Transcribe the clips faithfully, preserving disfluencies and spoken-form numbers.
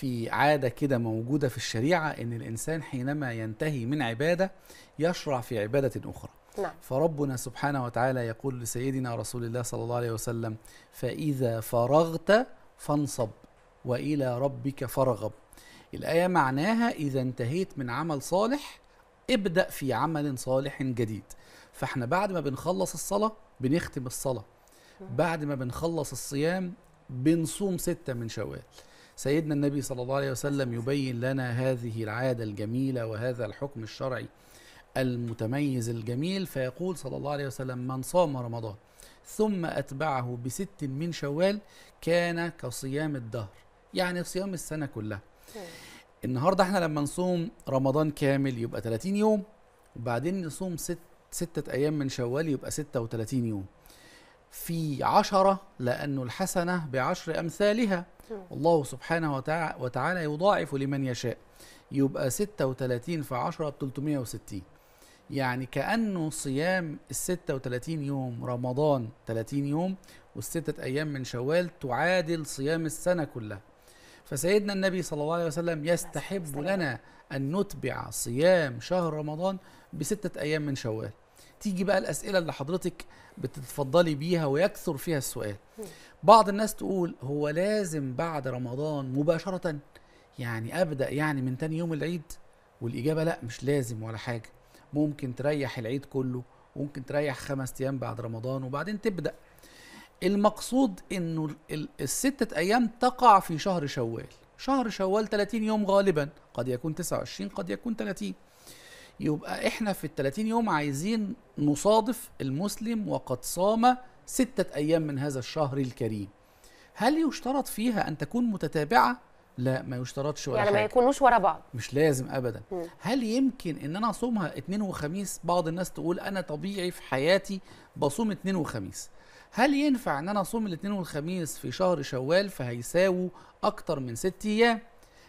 في عادة كده موجودة في الشريعة إن الإنسان حينما ينتهي من عبادة يشرع في عبادة أخرى. نعم. فربنا سبحانه وتعالى يقول لسيدنا رسول الله صلى الله عليه وسلم: فإذا فرغت فانصب وإلى ربك فارغب. الآية معناها إذا انتهيت من عمل صالح ابدأ في عمل صالح جديد. فإحنا بعد ما بنخلص الصلاة بنختم الصلاة، بعد ما بنخلص الصيام بنصوم ستة من شوال. سيدنا النبي صلى الله عليه وسلم يبين لنا هذه العادة الجميلة وهذا الحكم الشرعي المتميز الجميل، فيقول صلى الله عليه وسلم: من صام رمضان ثم أتبعه بست من شوال كان كصيام الدهر، يعني صيام السنة كلها. النهاردة احنا لما نصوم رمضان كامل يبقى ثلاثين يوم، وبعدين نصوم ست ستة أيام من شوال يبقى ستة وثلاثين يوم في عشرة، لأن الحسنة بعشر أمثالها والله سبحانه وتعالى يضاعف لمن يشاء، يبقى ستة وثلاثين في عشرة ب ثلاثمائة وستين، يعني كأنه صيام الستة وثلاثين يوم رمضان ثلاثين يوم والستة أيام من شوال تعادل صيام السنة كلها. فسيدنا النبي صلى الله عليه وسلم يستحب لنا أن نتبع صيام شهر رمضان بستة أيام من شوال. تيجي بقى الأسئلة اللي حضرتك بتتفضلي بيها ويكثر فيها السؤال. بعض الناس تقول: هو لازم بعد رمضان مباشرة يعني أبدأ يعني من تاني يوم العيد؟ والإجابة لا، مش لازم ولا حاجة. ممكن تريح العيد كله، ممكن تريح خمس أيام بعد رمضان وبعدين تبدأ. المقصود إنه الستة أيام تقع في شهر شوال. شهر شوال ثلاثين يوم غالبا، قد يكون تسعة وعشرين، قد يكون ثلاثين. يبقى احنا في الثلاثين يوم عايزين نصادف المسلم وقد صام ستة أيام من هذا الشهر الكريم. هل يشترط فيها أن تكون متتابعة؟ لا، ما يشترطش ولا يعني حاجة، يعني ما يكونوش ورا بعض، مش لازم أبدا. م. هل يمكن أن أنا أصومها اثنين وخميس؟ بعض الناس تقول أنا طبيعي في حياتي بصوم اثنين وخميس. هل ينفع أن أنا أصوم الاثنين والخميس في شهر شوال فهيساووا أكتر من ست أيام؟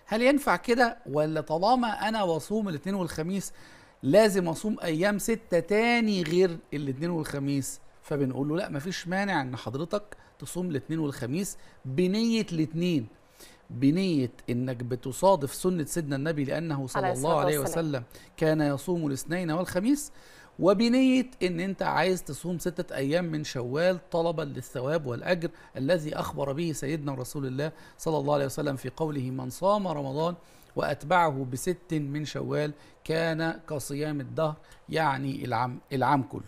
هل ينفع كده، ولا طالما أنا واصوم الاثنين والخميس لازم أصوم أيام ستة تاني غير الاثنين والخميس؟ فبنقول له لا، مفيش مانع أن حضرتك تصوم الاثنين والخميس بنية الاثنين، بنية أنك بتصادف سنة سيدنا النبي لأنه صلى الله عليه وسلم كان يصوم الاثنين والخميس، وبنية أن أنت عايز تصوم ستة أيام من شوال طلبا للثواب والأجر الذي أخبر به سيدنا رسول الله صلى الله عليه وسلم في قوله: من صام رمضان وأتبعه بست من شوال كان كصيام الدهر، يعني العام, العام كله.